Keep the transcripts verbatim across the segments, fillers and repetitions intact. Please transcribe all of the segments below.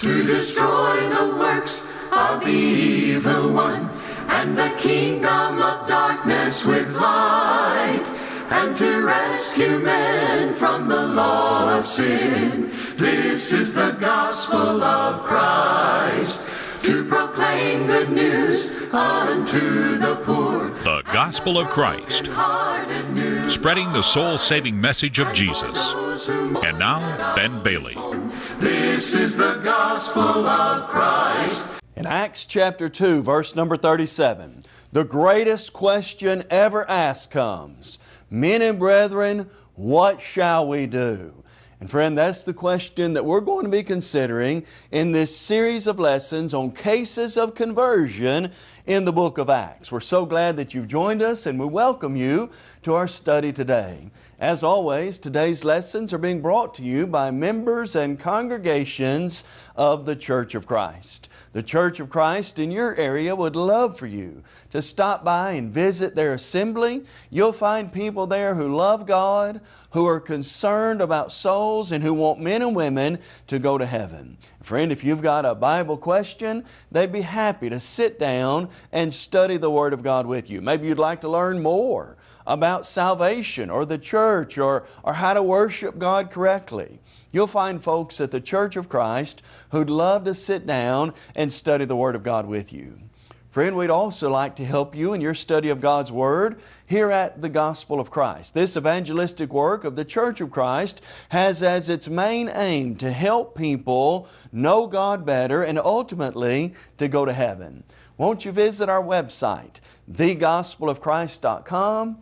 to destroy the works of the evil one, and the kingdom of darkness with light, and to rescue men from the law of sin. This is the gospel of Christ, to proclaim good news unto the poor. The Gospel of Christ, spreading the soul-saving message of Jesus. And now, Ben Bailey. This is the gospel of Christ. In Acts chapter two, verse number thirty-seven, the greatest question ever asked comes, men and brethren, what shall we do? And friend, that's the question that we're going to be considering in this series of lessons on cases of conversion in the book of Acts. We're so glad that you've joined us, and we welcome you to our study today. As always, today's lessons are being brought to you by members and congregations of the Church of Christ. The Church of Christ in your area would love for you to stop by and visit their assembly. You'll find people there who love God, who are concerned about souls, and who want men and women to go to heaven. Friend, if you've got a Bible question, they'd be happy to sit down and study the Word of God with you. Maybe you'd like to learn more about salvation or the church or, or how to worship God correctly. You'll find folks at the Church of Christ who'd love to sit down and study the Word of God with you. Friend, we'd also like to help you in your study of God's Word here at the Gospel of Christ. This evangelistic work of the Church of Christ has as its main aim to help people know God better and ultimately to go to heaven. Won't you visit our website, the gospel of christ dot com?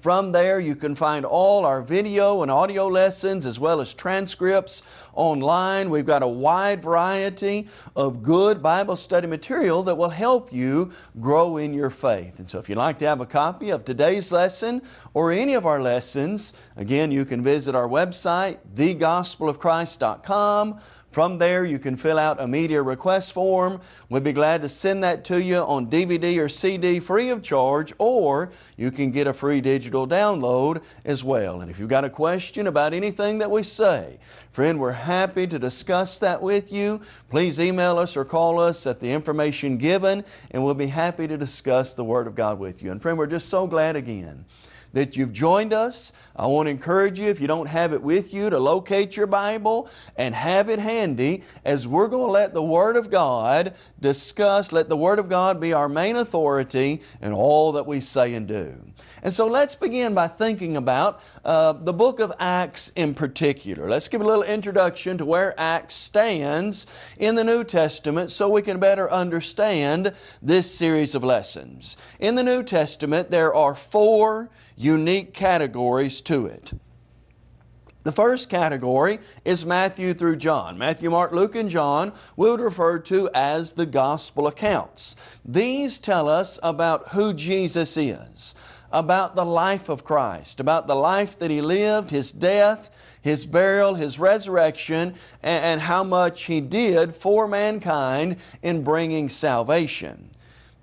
From there, you can find all our video and audio lessons as well as transcripts online. We've got a wide variety of good Bible study material that will help you grow in your faith. And so if you'd like to have a copy of today's lesson or any of our lessons, again, you can visit our website, the gospel of christ dot com. From there, you can fill out a media request form. We'd be glad to send that to you on D V D or C D free of charge, or you can get a free digital download as well. And if you've got a question about anything that we say, friend, we're happy to discuss that with you. Please email us or call us at the information given, and we'll be happy to discuss the Word of God with you. And friend, we're just so glad again that you've joined us. I want to encourage you, if you don't have it with you, to locate your Bible and have it handy, as we're going to let the Word of God discuss, let the Word of God be our main authority in all that we say and do. And so let's begin by thinking about uh, the book of Acts in particular. Let's give a little introduction to where Acts stands in the New Testament so we can better understand this series of lessons. In the New Testament, there are four unique categories to it. The first category is Matthew through John. Matthew, Mark, Luke, and John we would refer to as the gospel accounts. These tell us about who Jesus is, about the life of Christ, about the life that He lived, His death, His burial, His resurrection, and, and how much He did for mankind in bringing salvation.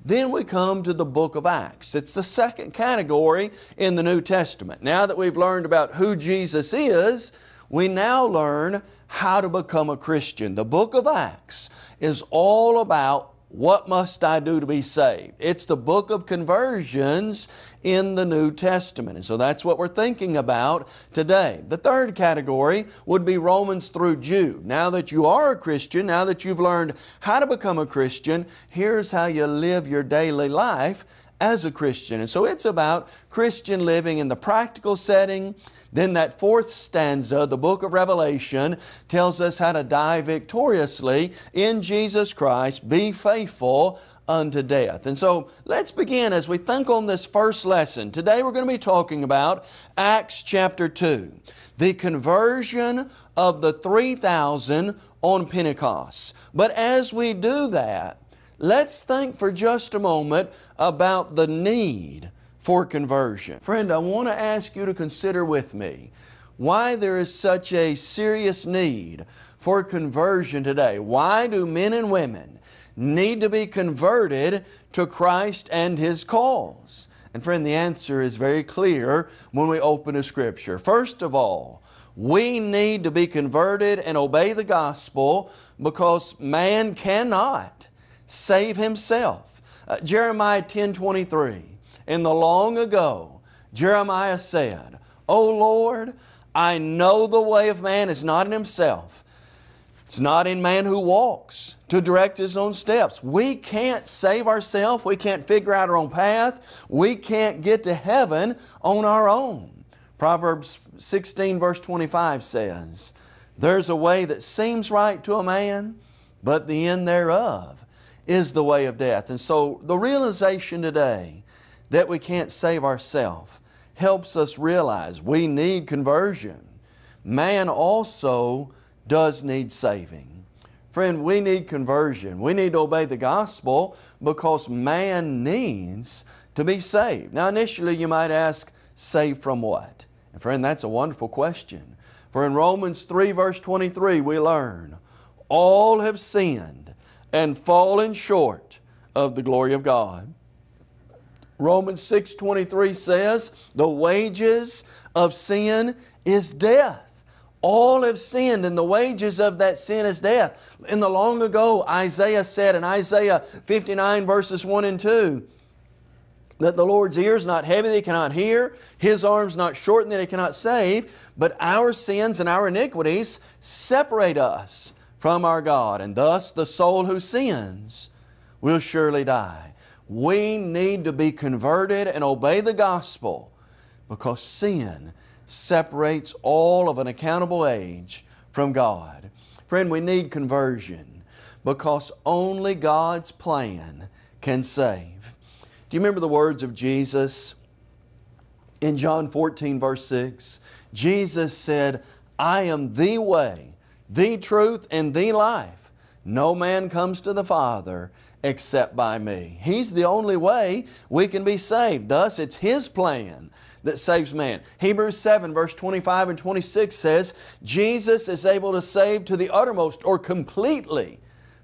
Then we come to the book of Acts. It's the second category in the New Testament. Now that we've learned about who Jesus is, we now learn how to become a Christian. The book of Acts is all about what must I do to be saved. It's the book of conversions in the New Testament. And so that's what we're thinking about today. The third category would be Romans through Jude. Now that you are a Christian, now that you've learned how to become a Christian, here's how you live your daily life as a Christian. And so it's about Christian living in the practical setting. Then that fourth stanza, the book of Revelation, tells us how to die victoriously in Jesus Christ, be faithful unto death. And so let's begin as we think on this first lesson. Today we're going to be talking about Acts chapter two, the conversion of the three thousand on Pentecost. But as we do that, let's think for just a moment about the need for conversion. Friend, I want to ask you to consider with me why there is such a serious need for conversion today. Why do men and women need to be converted to Christ and His cause? And friend, the answer is very clear when we open to Scripture. First of all, We need to be converted and obey the gospel because man cannot save himself. Uh, Jeremiah ten twenty-three, in the long ago, Jeremiah said, "O Lord, I know the way of man is not in himself. It's not in man who walks to direct his own steps." We can't save ourselves. We can't figure out our own path. We can't get to heaven on our own. Proverbs sixteen verse twenty-five says, "There's a way that seems right to a man, but the end thereof is the way of death." And so the realization today that we can't save ourselves helps us realize we need conversion. Man also does need saving. Friend, we need conversion. We need to obey the gospel because man needs to be saved. Now initially you might ask, saved from what? And friend, that's a wonderful question. For in Romans three verse twenty-three we learn, "All have sinned and fallen short of the glory of God." Romans six twenty-three says, "The wages of sin is death." All have sinned and the wages of that sin is death. In the long ago, Isaiah said in Isaiah fifty-nine verses one and two, that the Lord's ear is not heavy that He cannot hear, His arms not shortened that He cannot save, but our sins and our iniquities separate us from our God, and thus the soul who sins will surely die. We need to be converted and obey the gospel because sin separates all of an accountable age from God. Friend, we need conversion because only God's plan can save. Do you remember the words of Jesus in John fourteen verse six? Jesus said, "I am the way, the truth, and the life. No man comes to the Father except by me." He's the only way we can be saved. Thus, it's His plan that saves man. Hebrews seven verse twenty-five and twenty-six says, "Jesus is able to save to the uttermost," or completely,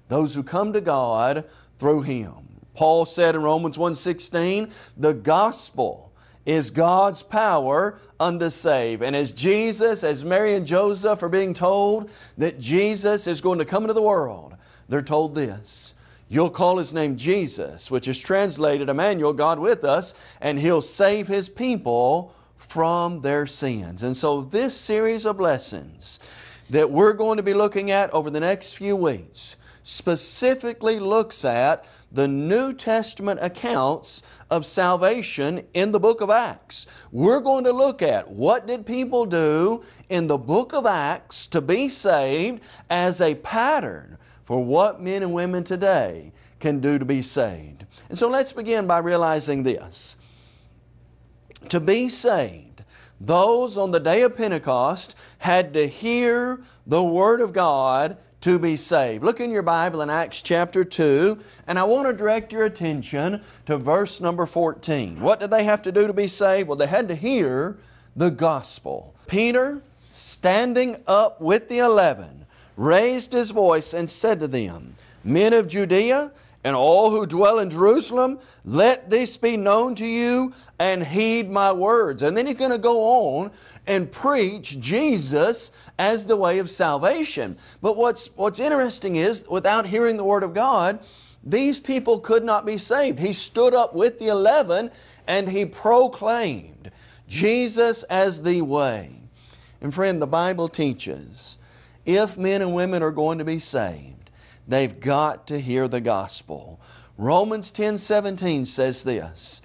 "those who come to God through Him." Paul said in Romans one sixteen, "The gospel is God's power unto save." And as Jesus, as Mary and Joseph are being told that Jesus is going to come into the world, they're told this, "You'll call His name Jesus," which is translated Emmanuel, God with us, "and He'll save His people from their sins." And so this series of lessons that we're going to be looking at over the next few weeks specifically looks at the New Testament accounts of salvation in the book of Acts. We're going to look at what did people do in the book of Acts to be saved as a pattern for what men and women today can do to be saved. And so let's begin by realizing this. To be saved, those on the day of Pentecost had to hear the Word of God to be saved. Look in your Bible in Acts chapter two, and I want to direct your attention to verse number fourteen. What did they have to do to be saved? Well, they had to hear the gospel. Peter, standing up with the eleven, raised his voice and said to them, "Men of Judea and all who dwell in Jerusalem, let this be known to you and heed my words." And then he's going to go on and preach Jesus as the way of salvation. But what's, what's interesting is, without hearing the Word of God, these people could not be saved. He stood up with the eleven and he proclaimed Jesus as the way. And friend, the Bible teaches, if men and women are going to be saved, they've got to hear the gospel. Romans ten seventeen says this,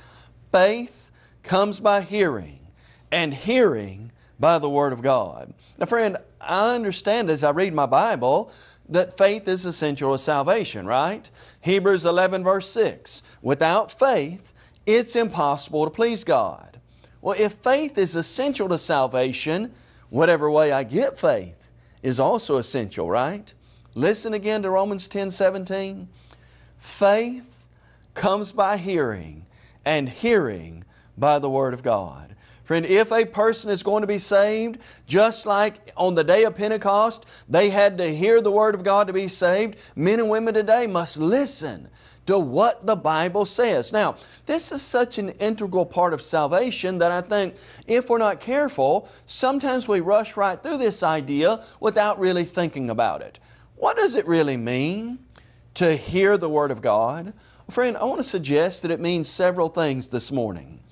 "Faith comes by hearing, and hearing by the Word of God." Now friend, I understand as I read my Bible that faith is essential to salvation, right? Hebrews eleven verse six, "Without faith, it's impossible to please God." Well, if faith is essential to salvation, whatever way I get faith is also essential, right? Listen again to Romans ten seventeen. "Faith comes by hearing, and hearing by the Word of God." Friend, if a person is going to be saved, just like on the day of Pentecost, they had to hear the Word of God to be saved, men and women today must listen to what the Bible says. Now, this is such an integral part of salvation that I think if we're not careful, sometimes we rush right through this idea without really thinking about it. What does it really mean to hear the Word of God? Friend, I want to suggest that it means several things this morning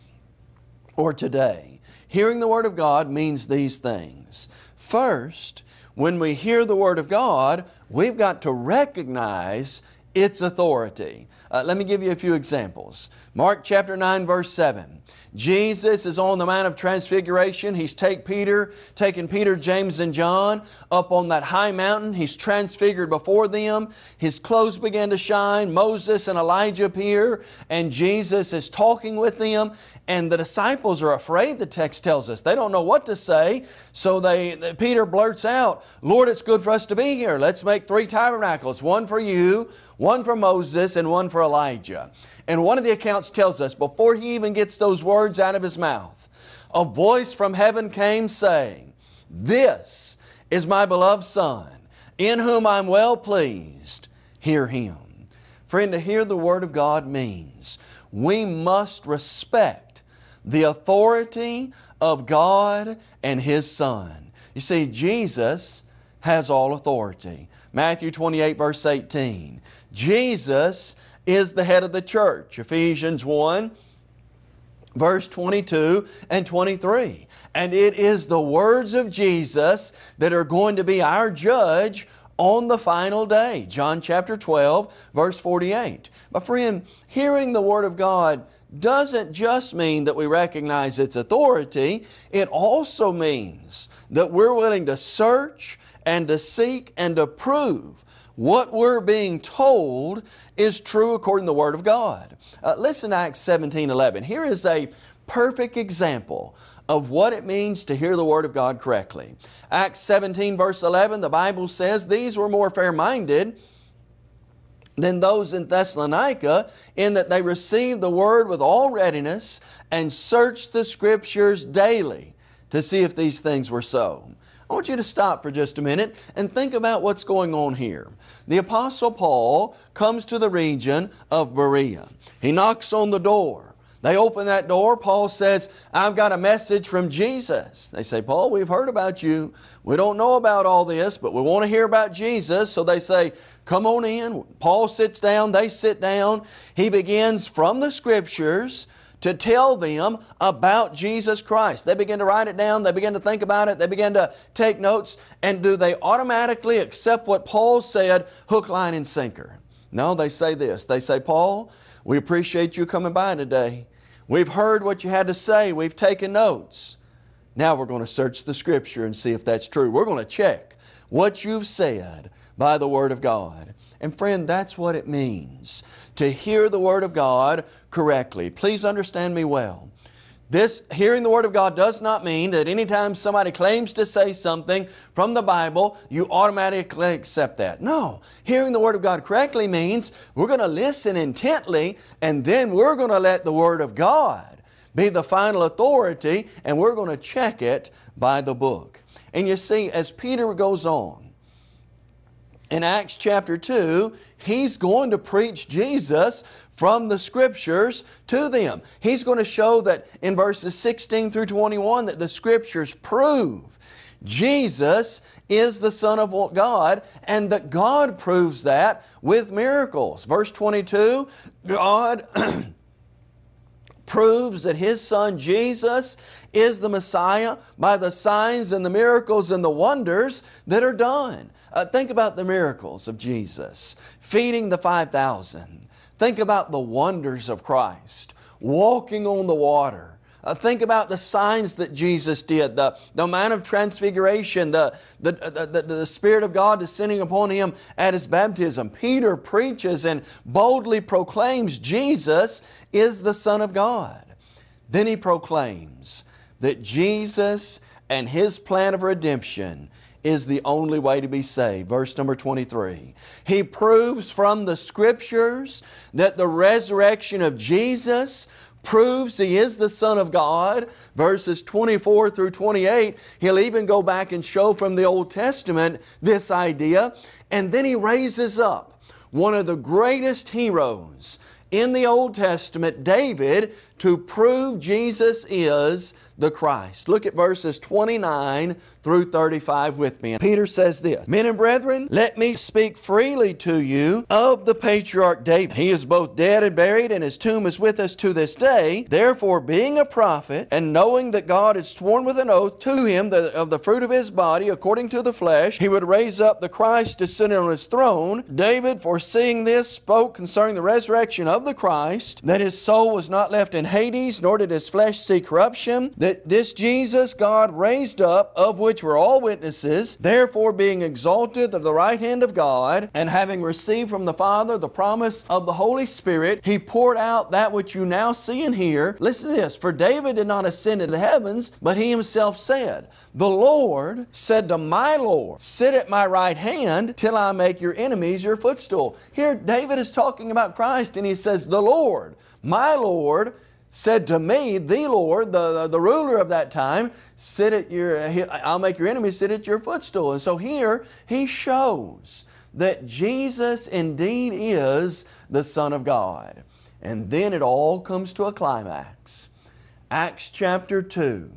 or today. Hearing the Word of God means these things. First, when we hear the Word of God, we've got to recognize its authority. Uh, let me give you a few examples. Mark chapter nine, verse seven. Jesus is on the Mount of Transfiguration. He's take Peter, taken Peter, James, and John up on that high mountain. He's transfigured before them. His clothes began to shine. Moses and Elijah appear, and Jesus is talking with them. And the disciples are afraid, the text tells us. They don't know what to say. So they, Peter blurts out, "Lord, it's good for us to be here. Let's make three tabernacles, one for you, one for Moses, and one for Elijah." And one of the accounts tells us, before he even gets those words out of his mouth, a voice from heaven came saying, "This is my beloved Son, in whom I'm well pleased. Hear Him." Friend, to hear the Word of God means we must respect the authority of God and His Son. You see, Jesus has all authority. Matthew twenty-eight, verse eighteen. Jesus is the head of the church. Ephesians one, verse twenty-two and twenty-three. And it is the words of Jesus that are going to be our judge on the final day. John chapter twelve, verse forty-eight. My friend, hearing the Word of God doesn't just mean that we recognize its authority. It also means that we're willing to search and to seek and to prove what we're being told is true according to the Word of God. Uh, listen to Acts seventeen eleven. Here is a perfect example of what it means to hear the Word of God correctly. Acts seventeen verse eleven, the Bible says, "These were more fair-minded than those in Thessalonica, in that they received the Word with all readiness and searched the Scriptures daily to see if these things were so." I want you to stop for just a minute and think about what's going on here. The Apostle Paul comes to the region of Berea. He knocks on the door. They open that door. Paul says, "I've got a message from Jesus." They say, "Paul, we've heard about you. We don't know about all this, but we want to hear about Jesus." So they say, "Come on in." Paul sits down. They sit down. He begins from the Scriptures to tell them about Jesus Christ. They begin to write it down. They begin to think about it. They begin to take notes. And do they automatically accept what Paul said, hook, line, and sinker? No, they say this. They say, "Paul, we appreciate you coming by today. We've heard what you had to say. We've taken notes. Now we're going to search the Scripture and see if that's true. We're going to check what you've said by the Word of God." And friend, that's what it means to hear the Word of God correctly. Please understand me well. This hearing the Word of God does not mean that anytime somebody claims to say something from the Bible, you automatically accept that. No, hearing the Word of God correctly means we're going to listen intently, and then we're going to let the Word of God be the final authority, and we're going to check it by the book. And you see, as Peter goes on, in Acts chapter two, he's going to preach Jesus from the Scriptures to them. He's going to show that in verses sixteen through twenty-one that the Scriptures prove Jesus is the Son of God, and that God proves that with miracles. Verse twenty-two, God proves that His Son Jesus is the Messiah by the signs and the miracles and the wonders that are done. Uh, think about the miracles of Jesus, feeding the five thousand. Think about the wonders of Christ, walking on the water. Uh, think about the signs that Jesus did, the, the Mount of Transfiguration, the, the, the, the, the Spirit of God descending upon Him at His baptism. Peter preaches and boldly proclaims Jesus is the Son of God. Then he proclaims that Jesus and His plan of redemption is the only way to be saved. Verse number twenty-three. He proves from the Scriptures that the resurrection of Jesus proves He is the Son of God. Verses twenty-four through twenty-eight, he'll even go back and show from the Old Testament this idea. And then he raises up one of the greatest heroes in the Old Testament, David, to prove Jesus is the Christ. Look at verses twenty-nine through thirty-five with me. Peter says this, "Men and brethren, let me speak freely to you of the patriarch David. He is both dead and buried, and his tomb is with us to this day. Therefore, being a prophet, and knowing that God had sworn with an oath to him that of the fruit of his body, according to the flesh, he would raise up the Christ to sit on his throne, David, foreseeing this, spoke concerning the resurrection of the Christ, that his soul was not left in Hades, nor did his flesh see corruption. That this Jesus God raised up, of which we're all witnesses, therefore being exalted to the right hand of God, and having received from the Father the promise of the Holy Spirit, he poured out that which you now see and hear." Listen to this. "For David did not ascend into the heavens, but he himself said, The Lord said to my Lord, sit at my right hand till I make your enemies your footstool." Here David is talking about Christ, and he says, "The Lord, my Lord, said to me," the Lord, the, the, the ruler of that time, "sit at your, I'll make your enemies sit at your footstool." And so here he shows that Jesus indeed is the Son of God. And then it all comes to a climax. Acts chapter two,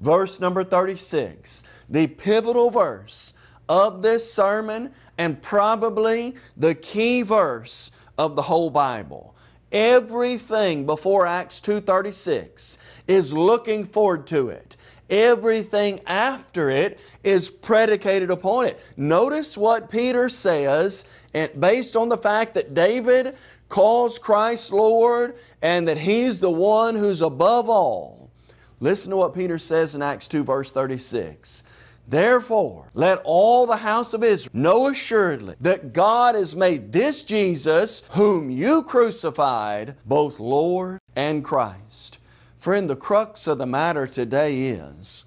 verse number thirty-six, the pivotal verse of this sermon and probably the key verse of the whole Bible. Everything before Acts two thirty-six is looking forward to it. Everything after it is predicated upon it. Notice what Peter says, and based on the fact that David calls Christ Lord and that He's the one who's above all. Listen to what Peter says in Acts two verse thirty-six. "Therefore, let all the house of Israel know assuredly that God has made this Jesus, whom you crucified, both Lord and Christ." Friend, the crux of the matter today is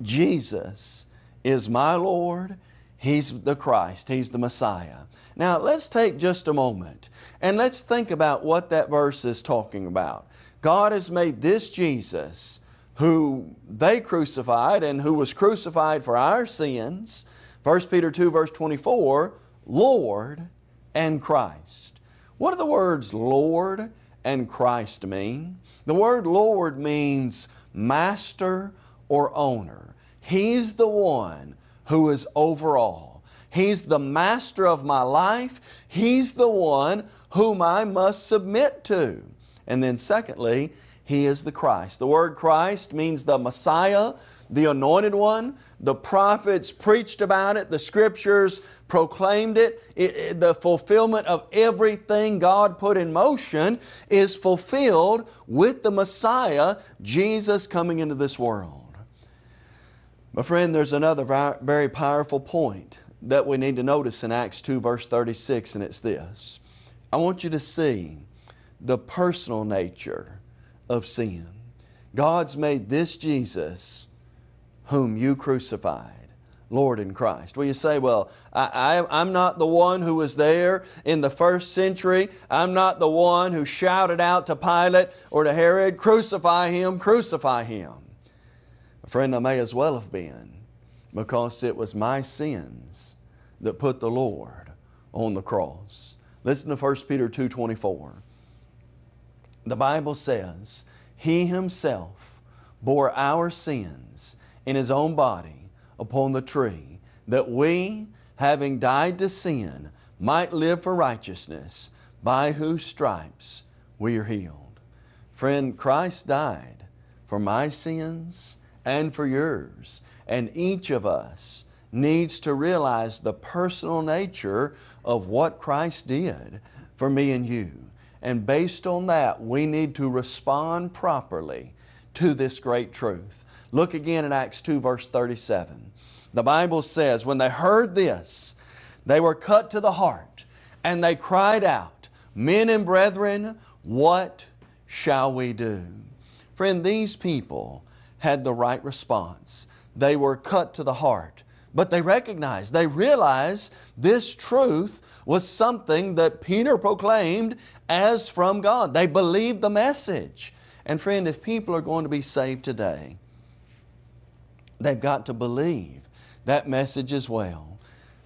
Jesus is my Lord. He's the Christ. He's the Messiah. Now, let's take just a moment and let's think about what that verse is talking about. God has made this Jesus, who they crucified and who was crucified for our sins, First Peter two verse twenty-four, Lord and Christ. What do the words Lord and Christ mean? The word Lord means master or owner. He's the one who is over all. He's the master of my life. He's the one whom I must submit to. And then secondly, He is the Christ. The word Christ means the Messiah, the Anointed One. The prophets preached about it. The Scriptures proclaimed it. It, it. The fulfillment of everything God put in motion is fulfilled with the Messiah, Jesus, coming into this world. My friend, there's another very powerful point that we need to notice in Acts two verse thirty-six, and it's this. I want you to see the personal nature of sin. God's made this Jesus, whom you crucified, Lord in Christ. Well, you say, well, I, I, I'm not the one who was there in the first century. I'm not the one who shouted out to Pilate or to Herod, "Crucify him, crucify him." Friend, I may as well have been, because it was my sins that put the Lord on the cross. Listen to First Peter two twenty-four. The Bible says, "He Himself bore our sins in His own body upon the tree, that we, having died to sin, might live for righteousness, by whose stripes we are healed." Friend, Christ died for my sins and for yours, and each of us needs to realize the personal nature of what Christ did for me and you. And based on that, we need to respond properly to this great truth. Look again at Acts two verse thirty-seven. The Bible says, "When they heard this, they were cut to the heart, and they cried out, Men and brethren, what shall we do?" Friend, these people had the right response. They were cut to the heart, but they recognized, they realized this truth was something that Peter proclaimed as from God. They believed the message. And friend, if people are going to be saved today, they've got to believe that message as well.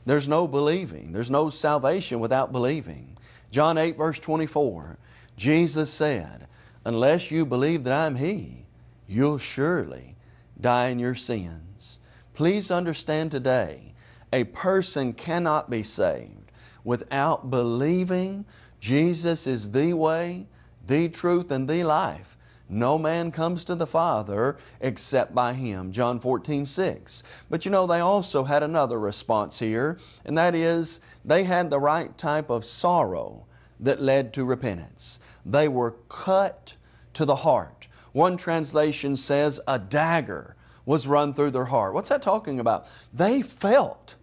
There's no believing. There's no salvation without believing. John eight verse twenty-four, Jesus said, unless you believe that I am He, you'll surely die in your sins. Please understand today, a person cannot be saved without believing Jesus is the way, the truth, and the life. No man comes to the Father except by Him. John fourteen six. But you know, they also had another response here, and that is they had the right type of sorrow that led to repentance. They were cut to the heart. One translation says a dagger was run through their heart. What's that talking about? They felt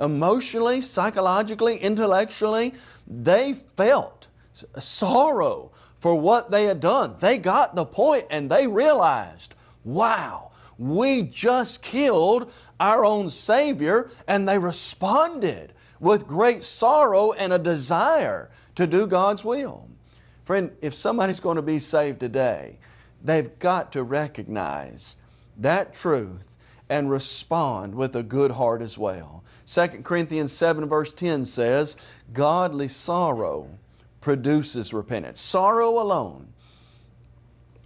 emotionally, psychologically, intellectually, they felt sorrow for what they had done. They got the point and they realized, wow, we just killed our own Savior, and they responded with great sorrow and a desire to do God's will. Friend, if somebody's going to be saved today, they've got to recognize that truth and respond with a good heart as well. Second Corinthians seven verse ten says, godly sorrow produces repentance. Sorrow alone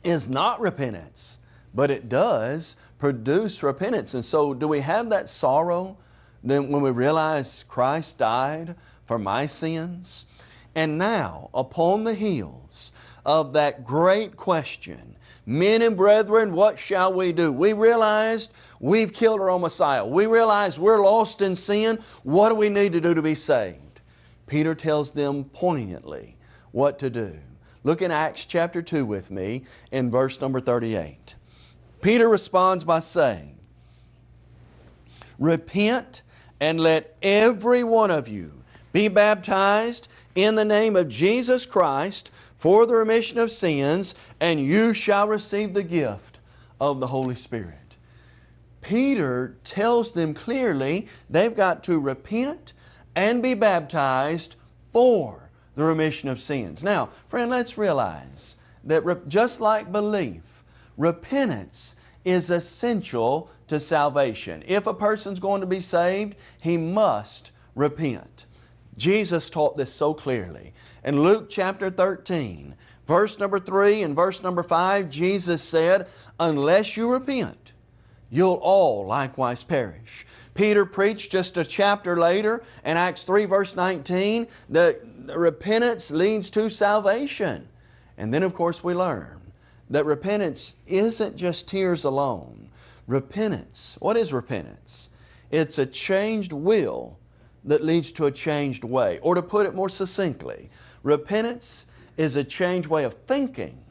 is not repentance, but it does produce repentance. And so do we have that sorrow then when we realize Christ died for my sins? And now, upon the heels of that great question, men and brethren, what shall we do? We realized we've killed our own Messiah. We realized we're lost in sin. What do we need to do to be saved? Peter tells them poignantly what to do. Look in Acts chapter two with me in verse number thirty-eight. Peter responds by saying, repent and let every one of you be baptized in the name of Jesus Christ for the remission of sins, and you shall receive the gift of the Holy Spirit. Peter tells them clearly they've got to repent and be baptized for the remission of sins. Now, friend, let's realize that just like belief, repentance is essential to salvation. If a person's going to be saved, he must repent. Jesus taught this so clearly. In Luke chapter thirteen, verse number three and verse number five, Jesus said, unless you repent, you'll all likewise perish. Peter preached just a chapter later in Acts three verse nineteen that repentance leads to salvation. And then of course we learn that repentance isn't just tears alone. Repentance, what is repentance? It's a changed will that leads to a changed way. Or to put it more succinctly, repentance is a changed way of thinking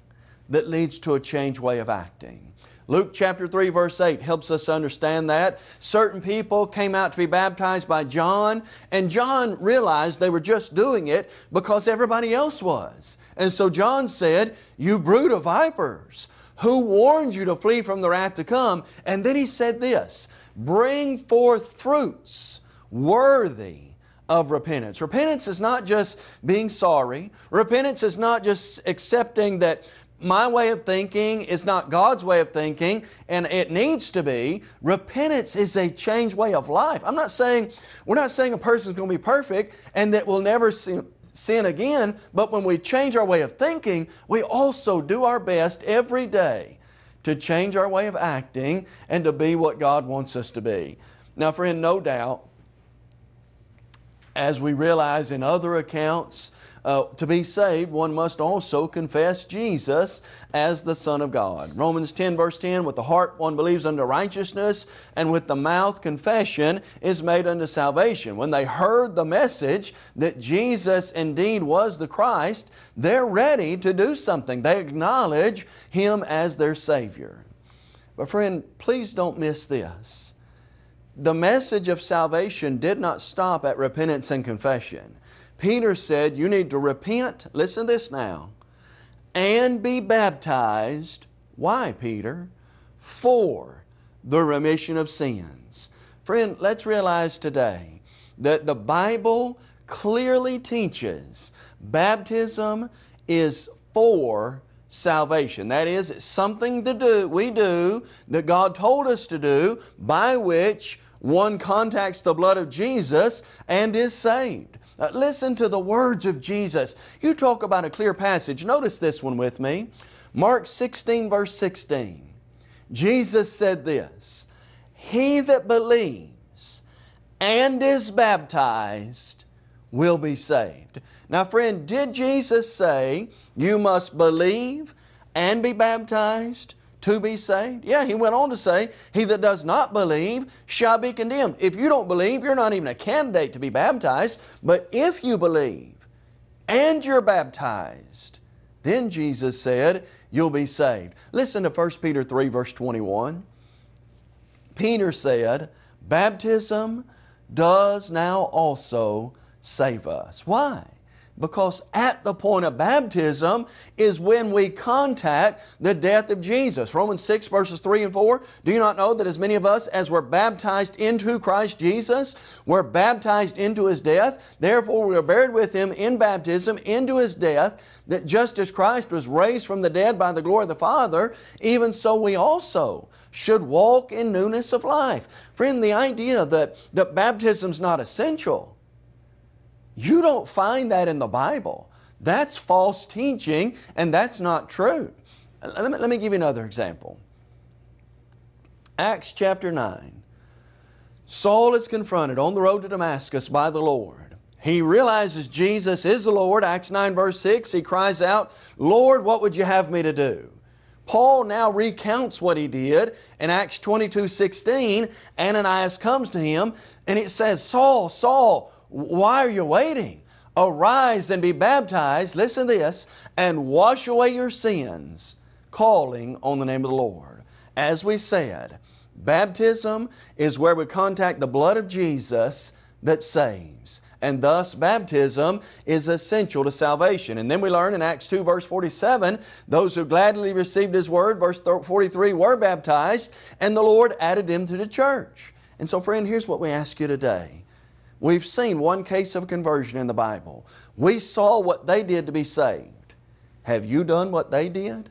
that leads to a changed way of acting. Luke chapter three verse eight helps us understand that. Certain people came out to be baptized by John, and John realized they were just doing it because everybody else was. And so John said, you brood of vipers, who warned you to flee from the wrath to come? And then he said this, bring forth fruits worthy of repentance. Repentance is not just being sorry. Repentance is not just accepting that my way of thinking is not God's way of thinking, and it needs to be. Repentance is a changed way of life. I'm not saying, we're not saying a person's going to be perfect and that we'll never sin, sin again, but when we change our way of thinking, we also do our best every day to change our way of acting and to be what God wants us to be. Now, friend, no doubt, as we realize in other accounts, uh, to be saved, one must also confess Jesus as the Son of God. Romans ten verse ten, with the heart one believes unto righteousness, and with the mouth confession is made unto salvation. When they heard the message that Jesus indeed was the Christ, they're ready to do something. They acknowledge Him as their Savior. But friend, please don't miss this. The message of salvation did not stop at repentance and confession. Peter said, you need to repent, listen to this now, and be baptized. Why, Peter? For the remission of sins. Friend, let's realize today that the Bible clearly teaches baptism is for salvation. That is, it's something to do, we do, that God told us to do, by which One contacts the blood of Jesus and is saved. Uh, listen to the words of Jesus. You talk about a clear passage. Notice this one with me. Mark sixteen verse sixteen. Jesus said this, "He that believes and is baptized will be saved." Now friend, did Jesus say you must believe and be baptized to be saved? Yeah, He went on to say, "He that does not believe shall be condemned." If you don't believe, you're not even a candidate to be baptized. But if you believe and you're baptized, then Jesus said, you'll be saved. Listen to First Peter three verse twenty-one. Peter said, "Baptism does now also save us." Why? Because at the point of baptism is when we contact the death of Jesus. Romans six verses three and four, "Do you not know that as many of us as were baptized into Christ Jesus were baptized into His death? Therefore we were buried with Him in baptism into His death, that just as Christ was raised from the dead by the glory of the Father, even so we also should walk in newness of life." Friend, the idea that, that baptism's not essential, you don't find that in the Bible. That's false teaching, and that's not true. Let me, let me give you another example. Acts chapter nine. Saul is confronted on the road to Damascus by the Lord. He realizes Jesus is the Lord. Acts nine verse six, he cries out, "Lord, what would you have me to do?" Paul now recounts what he did in Acts twenty-two sixteen. Ananias comes to him, and it says, "Saul, Saul, why are you waiting? Arise and be baptized," listen to this, "and wash away your sins, calling on the name of the Lord." As we said, baptism is where we contact the blood of Jesus that saves. And thus baptism is essential to salvation. And then we learn in Acts two verse forty-seven, "Those who gladly received His word," verse forty-three, "were baptized, and the Lord added them to the church." And so friend, here's what we ask you today. We've seen one case of conversion in the Bible. We saw what they did to be saved. Have you done what they did?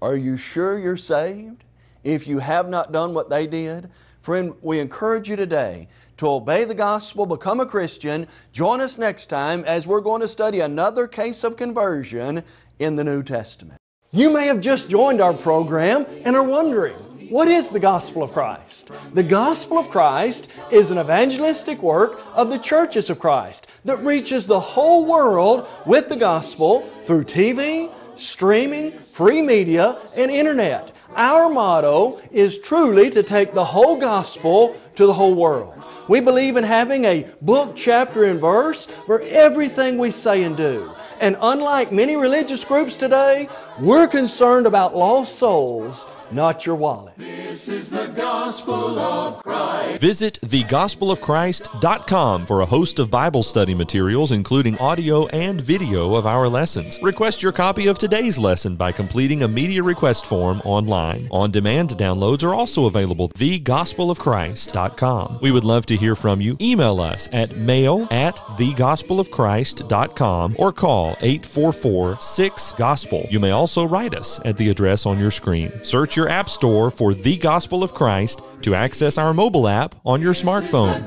Are you sure you're saved if you have not done what they did? Friend, we encourage you today to obey the gospel, become a Christian. Join us next time as we're going to study another case of conversion in the New Testament. You may have just joined our program and are wondering, what is the Gospel of Christ? The Gospel of Christ is an evangelistic work of the churches of Christ that reaches the whole world with the gospel through T V, streaming, free media, and internet. Our motto is truly to take the whole gospel to the whole world. We believe in having a book, chapter, and verse for everything we say and do. And unlike many religious groups today, we're concerned about lost souls, not your wallet. This is the Gospel of Christ. Visit the gospel of christ dot com for a host of Bible study materials, including audio and video of our lessons. Request your copy of today's lesson by completing a media request form online. On-demand downloads are also available. the gospel of christ dot com. We would love to hear from you. Email us at mail at the gospel of christ dot com or call eight four four, six, gospel. You may also write us at the address on your screen. Search your app store for The Gospel of Christ to access our mobile app on your smartphone.